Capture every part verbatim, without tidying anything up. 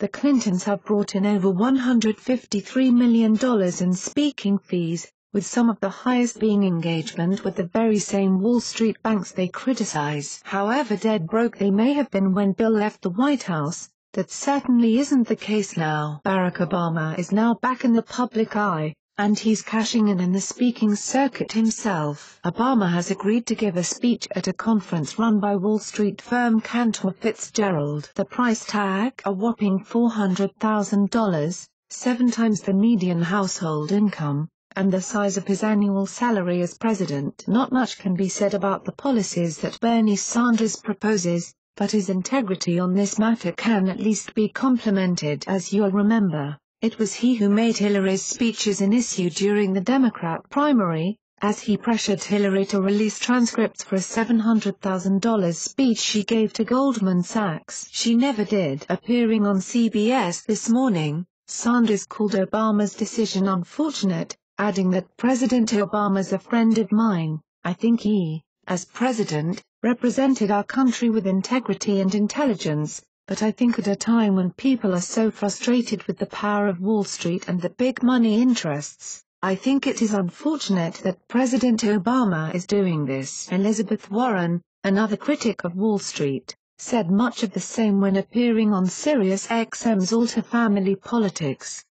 The Clintons have brought in over one hundred fifty-three million dollars in speaking fees, with some of the highest being engagement with the very same Wall Street banks they criticize. However dead broke they may have been when Bill left the White House, that certainly isn't the case now. Barack Obama is now back in the public eye, and he's cashing in in the speaking circuit himself. Obama has agreed to give a speech at a conference run by Wall Street firm Cantor Fitzgerald. The price tag, a whopping four hundred thousand dollars, seven times the median household income, and the size of his annual salary as president. Not much can be said about the policies that Bernie Sanders proposes, but his integrity on this matter can at least be complimented. As you'll remember, it was he who made Hillary's speeches an issue during the Democrat primary, as he pressured Hillary to release transcripts for a seven hundred thousand dollar speech she gave to Goldman Sachs. She never did. Appearing on C B S this morning, Sanders called Obama's decision unfortunate, adding that President Obama's a friend of mine. I think he, as president, represented our country with integrity and intelligence, but I think at a time when people are so frustrated with the power of Wall Street and the big money interests, I think it is unfortunate that President Obama is doing this. Elizabeth Warren, another critic of Wall Street, said much of the same when appearing on Sirius X M's Alter Family Politics.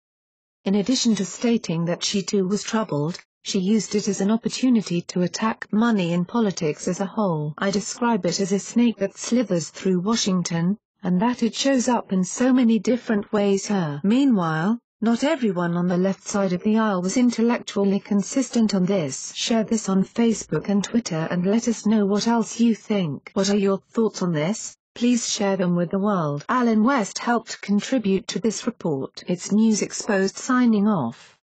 In addition to stating that she too was troubled, she used it as an opportunity to attack money in politics as a whole. I describe it as a snake that slithers through Washington, and that it shows up in so many different ways. Her. Meanwhile, not everyone on the left side of the aisle was intellectually consistent on this. Share this on Facebook and Twitter and let us know what else you think. What are your thoughts on this? Please share them with the world. Alan West helped contribute to this report. It's News Exposed signing off.